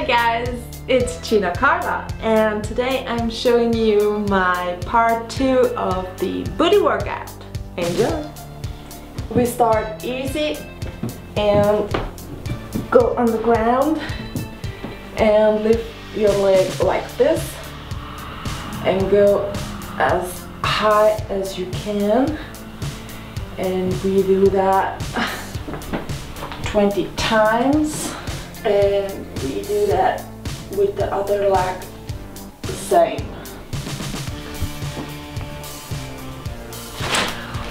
Hi guys, it's Gina Carla and today I'm showing you my part 2 of the booty workout. Enjoy! We start easy and go on the ground and lift your leg like this and go as high as you can, and we do that 20 times. And we do that with the other leg the same.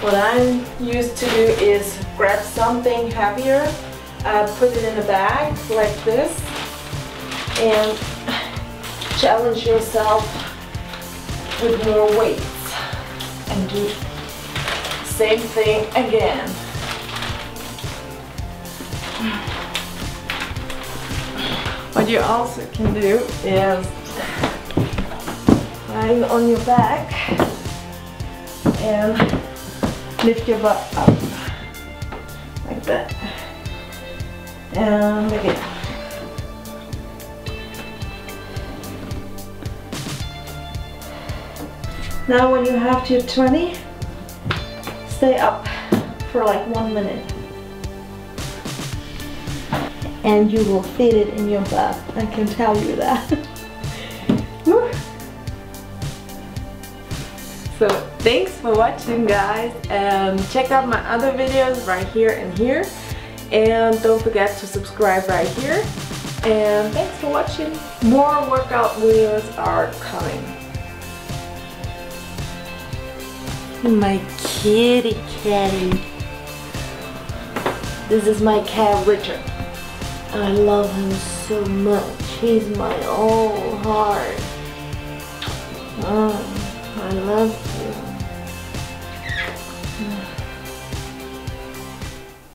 What I'm used to do is grab something heavier, put it in a bag like this, and challenge yourself with more weights. And do the same thing again. What you also can do is lying on your back and lift your butt up like that, and again. Now when you have your 20, stay up for like 1 minute. And you will feel it in your butt, I can tell you that. So thanks for watching guys, and check out my other videos right here and here, and don't forget to subscribe right here, and thanks for watching. More workout videos are coming. My kitty catty. This is my cat Richard. I love him so much. He's my whole heart. Oh, I love you.